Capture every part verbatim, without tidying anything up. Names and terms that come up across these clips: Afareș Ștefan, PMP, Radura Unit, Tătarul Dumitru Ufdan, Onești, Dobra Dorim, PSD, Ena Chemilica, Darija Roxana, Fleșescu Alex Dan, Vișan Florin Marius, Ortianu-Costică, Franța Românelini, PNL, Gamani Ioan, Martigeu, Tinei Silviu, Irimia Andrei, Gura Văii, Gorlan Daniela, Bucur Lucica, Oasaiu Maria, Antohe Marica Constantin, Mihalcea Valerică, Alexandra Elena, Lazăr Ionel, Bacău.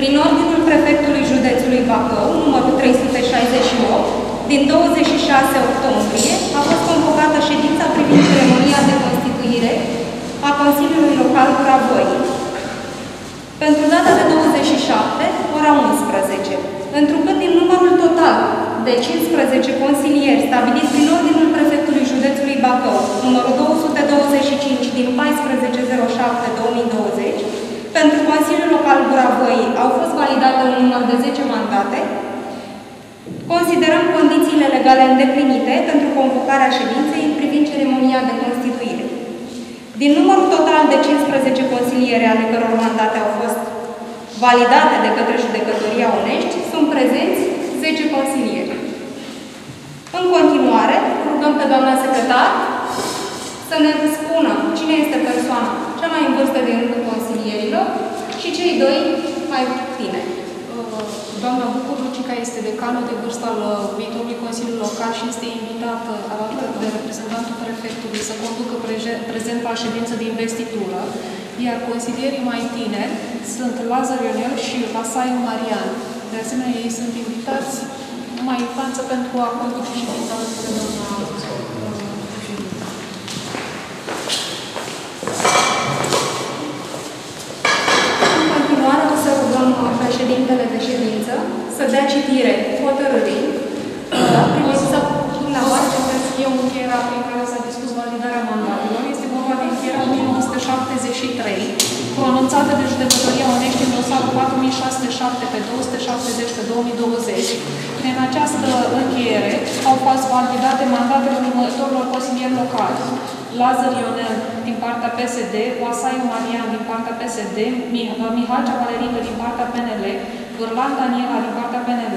prin ordinul prefectului județului Bacău, numărul trei sute șaizeci și opt, din douăzeci și șase octombrie, a fost convocată ședința privind ceremonia de constituire a Consiliului Local Gura Văii, pentru data de douăzeci și șapte, ora unsprezece, întrucât din numărul total de cincisprezece consilieri stabilit prin ordinul prefectului județului Bacău, numărul două sute douăzeci și cinci din paisprezece zero șapte două mii douăzeci, pentru Consiliul Local Gura Văii au fost validate un număr de zece mandate. Considerăm condițiile legale îndeplinite pentru convocarea ședinței privind ceremonia de constituire. Din numărul total de cincisprezece consiliere ale căror mandate au fost validate de către Judecătoria Onești, sunt prezenți zece consilieri. În continuare, rugăm pe doamna secretar să ne spună cine este persoana cea mai în vârstă din rândul consilierilor și cei doi mai tineri. Doamna Bucur Lucica este decanul de vârstă al viitorului Consiliului Local și este invitată de reprezentantul prefectului să conducă prezent la ședință de investitură, iar consilierii mai tineri sunt Lazăr Ionel și Oasaiu Maria. De asemenea, ei sunt invitați numai în față pentru a conduce ședința de doamna. Președintele de ședință să dea citire hotărârii privită dumneavoastră pentru eu încheierea prin care s-a discutat validarea mandatelor. Este vorba de încheierea o mie nouă sute șaptezeci și trei, pronunțată de Judecătoria Onești în dosarul patru mii șase sute șapte pe două sute șaptezeci pe două mii douăzeci. Prin această încheiere au fost validate mandatele următorilor consilieri locali: Lazăr Ionel din partea P S D, Oasaiu Marian din partea P S D, Mihalcea Valerică din partea P N L, Gorlan Daniela din partea P N L,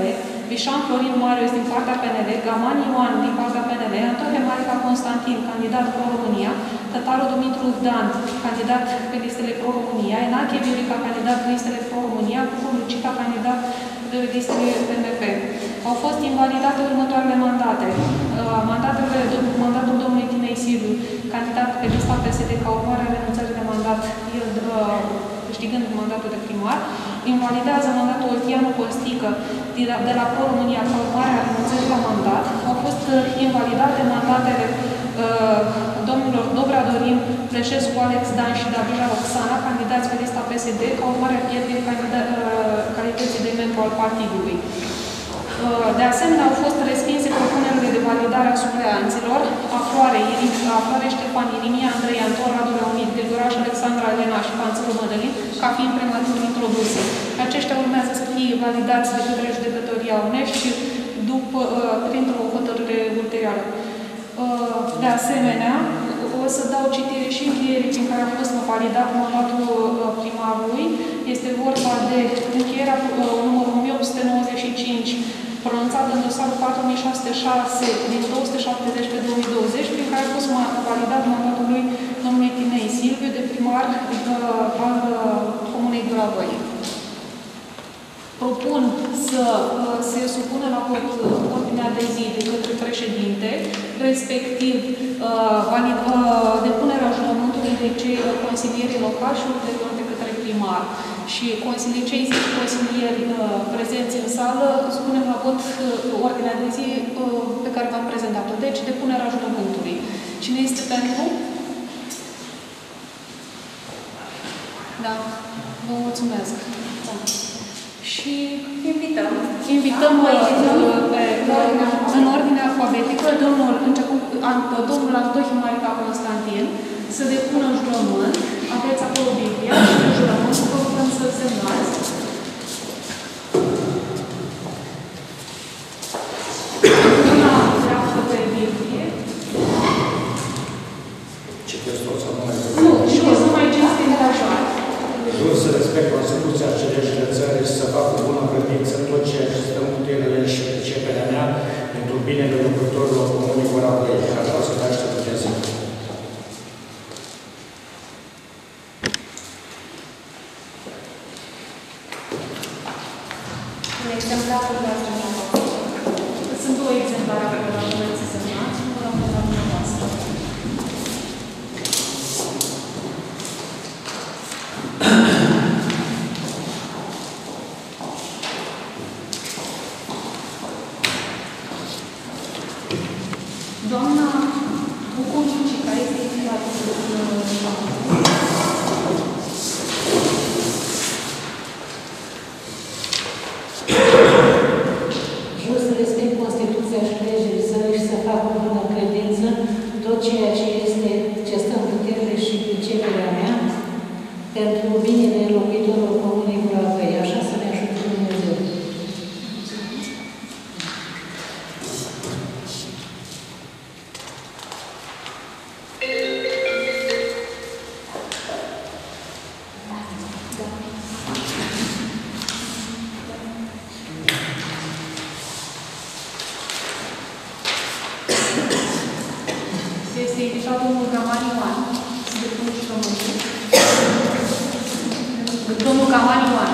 Vișan Florin Marius din partea P N L, Gamani Ioan din partea P N L, Antohe Marica Constantin, candidat Pro-România, Tătarul Dumitru Ufdan, candidat pe listele Pro-România, Ena Chemilica, candidat pe listele Pro-România, Bucur Lucica, candidat pe listele P M P. Au fost invalidate următoarele mandate. Mandatele, mandatul domnului Tinei Silviu, candidat pe lista P S D ca urmare a renunțării de mandat, el câștigând mandatul de primar. Invalidează mandatul Ortianu-Costică de la Pro-România ca urmare a renunțării la mandat. Au fost invalidate mandatele uh, domnilor Dobra Dorim, Fleșescu Alex Dan și Darija Roxana, candidați pe lista P S D ca urmare a pierderii calității de membru al partidului. De asemenea, au fost respinse propunerile de validare a supleanților a Afareș Ștefan, Irimia Andrei, Antohe Radura Unit, de Guraș Alexandra Elena și Franța Românelini, ca fiind prematur introduse. Aceștia urmează să fie validați de către Judecătoria Onești după, printr-o hotărâre ulterioară. De asemenea, o să dau citire și încheierii prin care a fost validat mandatul primarului. Este vorba de încheierea numărul o mie opt sute nouăzeci și cinci, pronunțat în dosarul patru mii șase sute șase din două sute șaptezeci pe două mii douăzeci, prin care a fost validat mandatul lui domnului Tinei Silviu de primar al Comunei Gura Văii. Propun să se supună la vot ordinea de zi de către președinte, respectiv depunerea jurământului de cei consilieri locali și ulterior de către primar. Și cei zece consilieri prezenți în sală, spunem la vot ordinea de zi pe care v-am prezentat-o. Deci, depunerea jurământului. Cine este pentru? Da. Vă mulțumesc. Da. Și invităm. Invităm da, pe, pe, în ordine alfabetică domnul, domnul Antohe Marica Constantin să depună jurământ. Aveți acolo Biblia și jurământul vă putem să semnați. Una dreaptă pe Biblie. Ce chestor să nu mai zic? Nu, și o să mai cinstim de așa. Jur să respect Constituția Cereștii Țării și să fac cu bună credință tot ceea ce stă în puterile și priceperea mea pentru binele lucrătorilor Comunii Gura Văii. Așa o să dați ce puteți. Sunt două exemplare pe care vă veți semnați, unul la mâna dumneavoastră. Este invitat domnul Gamani Ioan, de și românii. Domnul Gamani Ioan.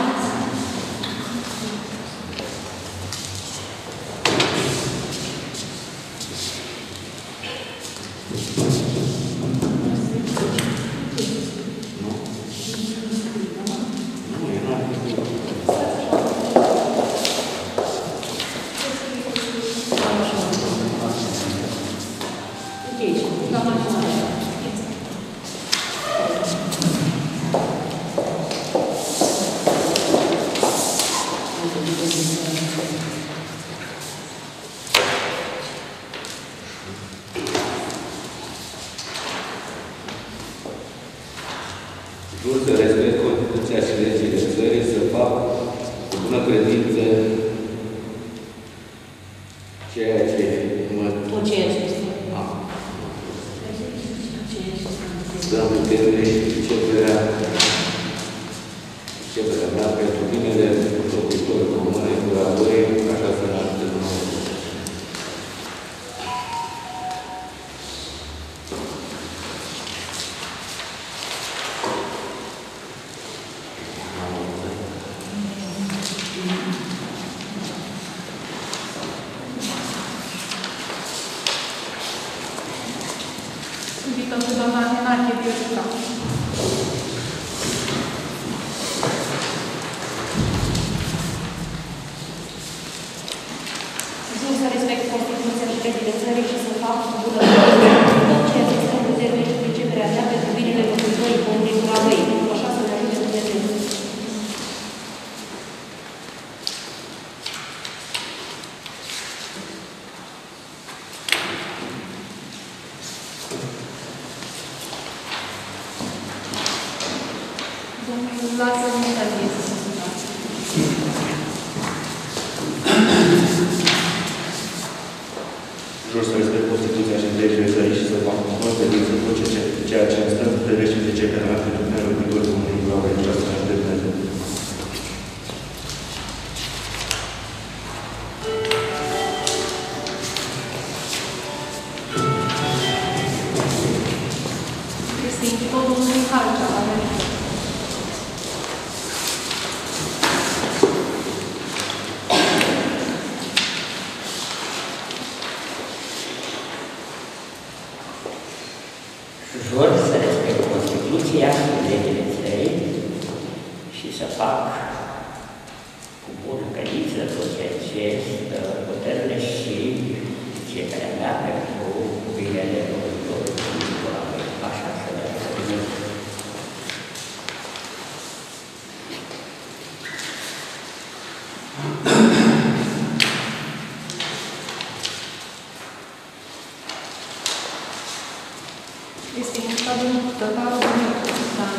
Tătarul Dumitru Ufdan.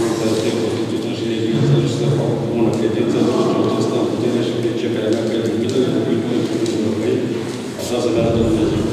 Mulțumesc pentru tuturor și legilor și să fac bună credință tuturor acesta în puterea și priceperea mea că e iubită de Dumnezeu și de Dumnezeu. Așa să vă arată Dumnezeu.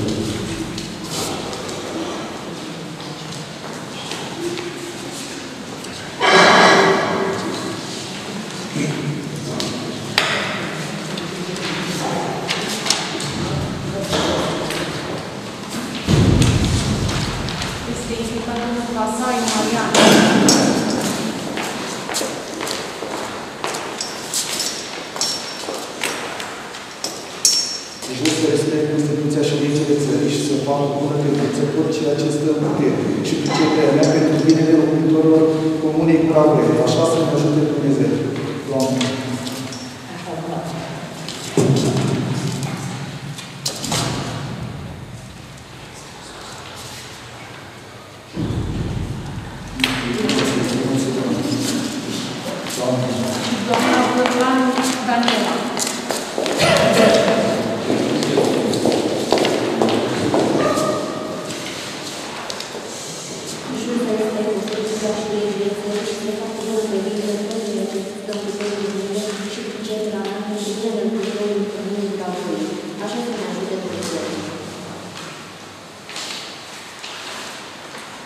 Doamna Gorlan Daniela.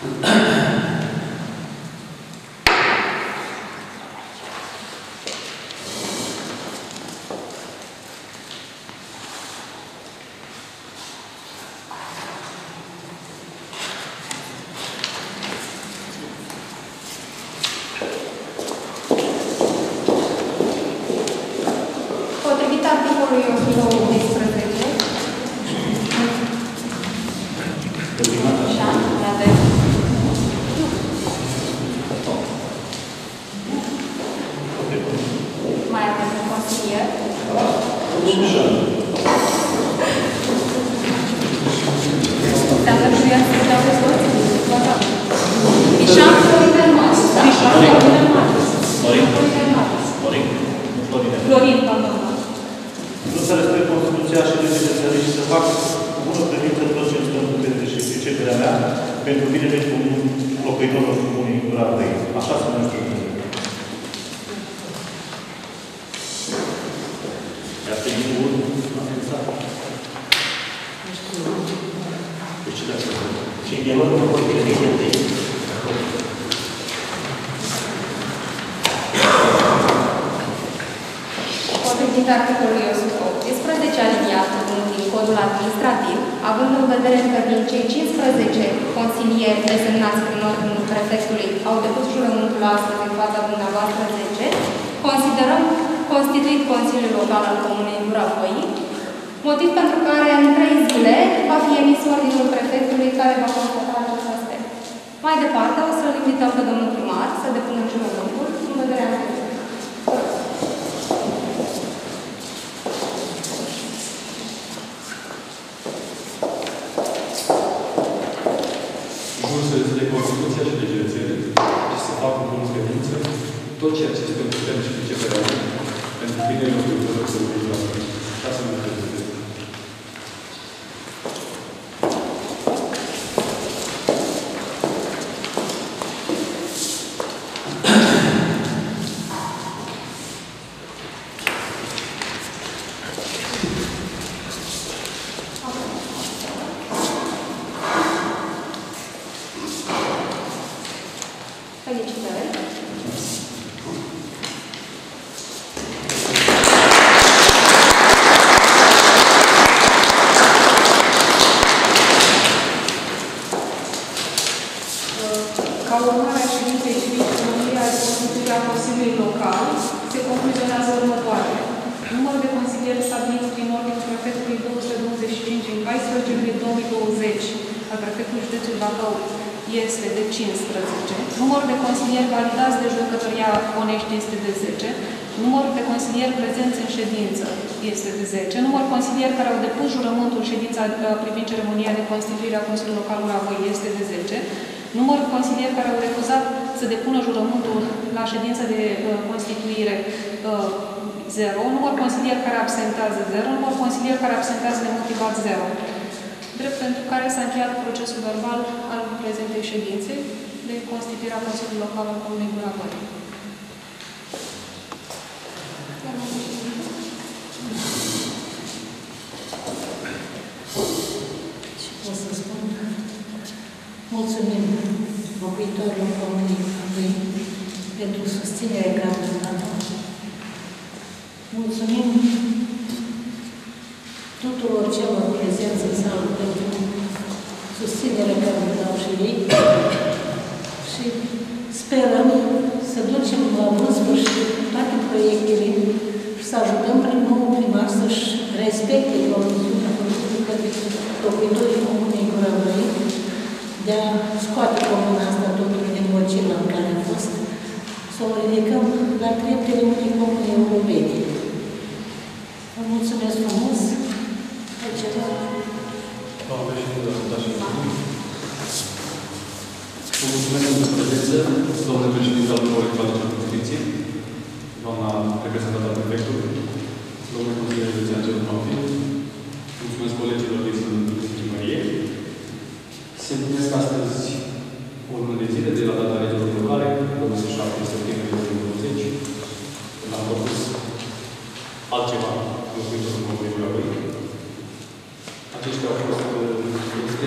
Aceștia au fost extrem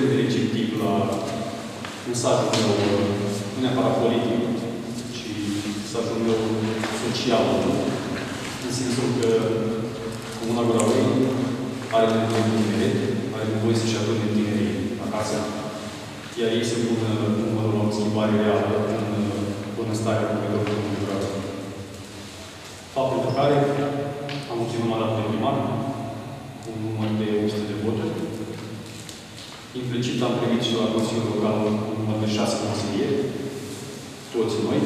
de receptivi la mesajul meu, nu neapărat politic, ci mesajul meu social, în sensul că Comuna Gura Văii are nevoie de tineret, are nevoie să-și adune tinerii acasă, iar ei se pună numărul la o schimbare reală în bunăstarea Comunei Gura Văii. Faptul de care am obținut mandatul primar, cu un număr de o sută de voturi. Implicit am primit și la Consiliul Local un număr de șase consilieri, toți noi.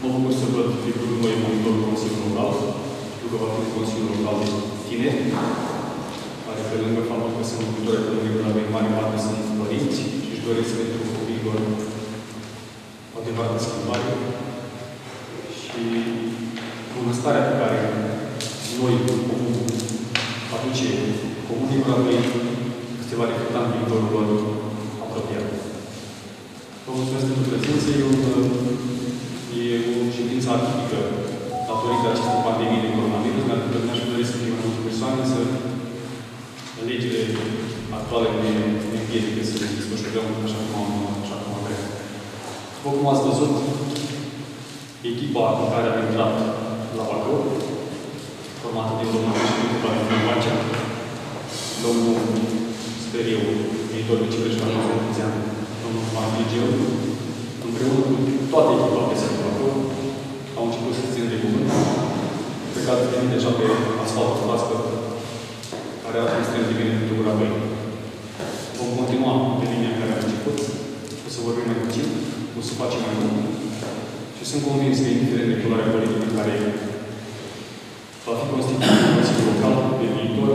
Mă bucur să văd figurul meu în monitorul Consiliului Local, pentru că va fi un Consiliul Local tineri, care pe lângă faptul că sunt lucrători economici, la mea mare parte sunt părinți și își doresc pentru copiilor o adevărată schimbare și bunăstarea pe care noi, aduce Comunii Gura Văii, se va reflecta în viitorul lor apropiat. Vă mulțumesc pentru prezență. E o ședință atipică datorită acestei pandemii de coronavirus, pentru că mi-aș doresc că mai multe persoane să legile actuale ne împiedică să ne desfășurăm așa cum am vrea. După cum ați văzut, echipa în care am intrat la Bacău, formată din români și din copii din Mihalcea, domnul sper eu, viitorul vicepreședinte al Consiliului, domnul Martigeu, împreună cu toate echipa pe sectorul, au început să țin de cuvânt, pe care ținem deja pe asfaltul proaspăt, care a fost strâns de bine pentru Gura Văii. Vom continua pe linia care a început, o să vorbim mai puțin, o să facem mai mult. Și sunt convins că, indiferent de culoarea politică care va fi constituită în Consiliul Local pe viitor,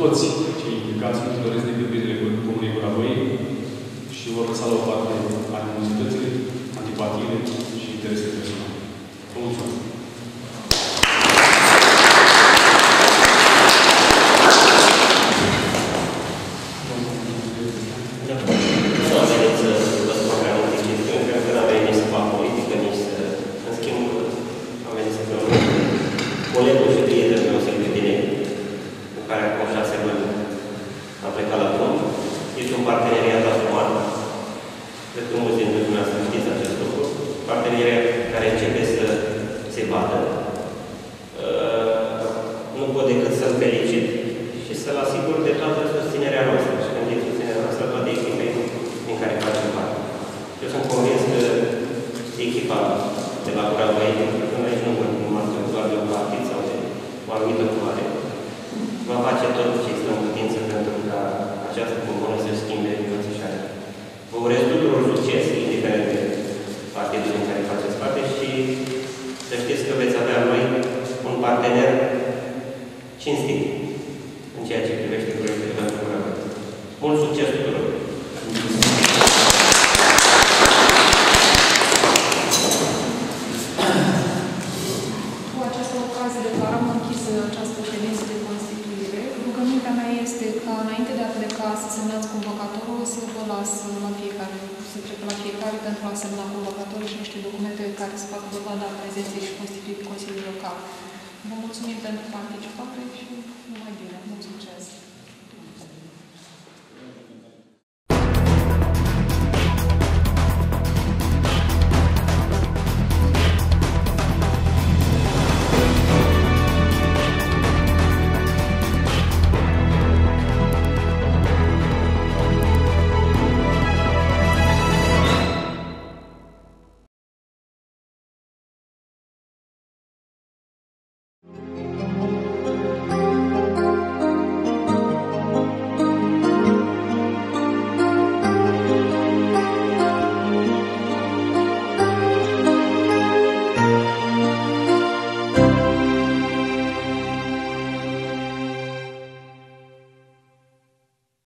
toți cei implicați nu-și doresc decât binele Comunei Gura Văii și vor lăsa la o parte animozitățile, antipatiile și interesele personale. Vă mulțumesc! Vă mulțumim pentru participare și numai bine. Mult succes!